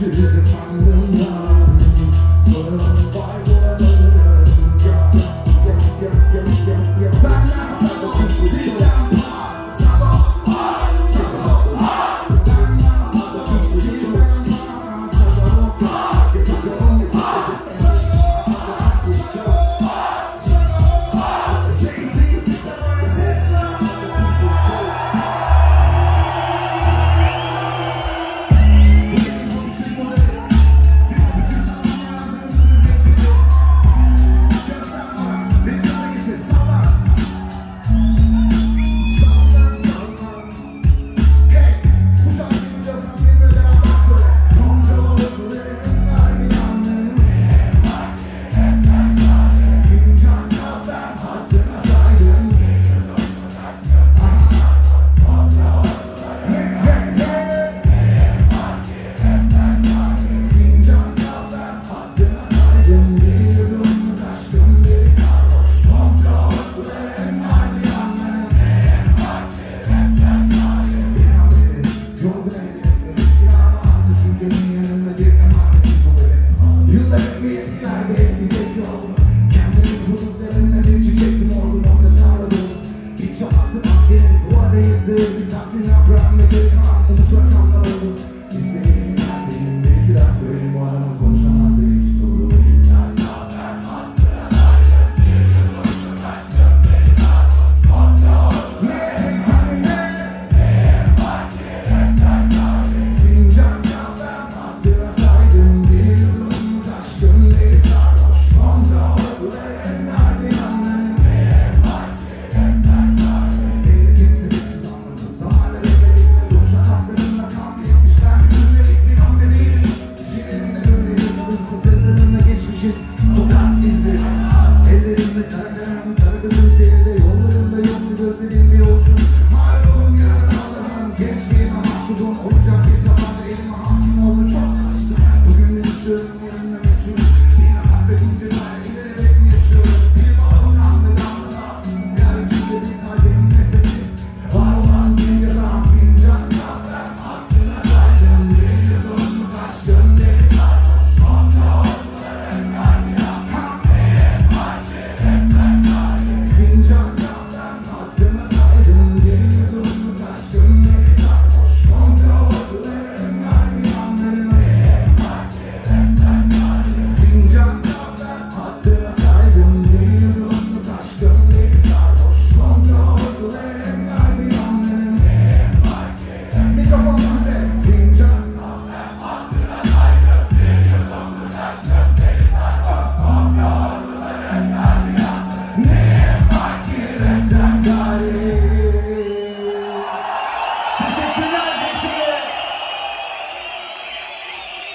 This is on the line.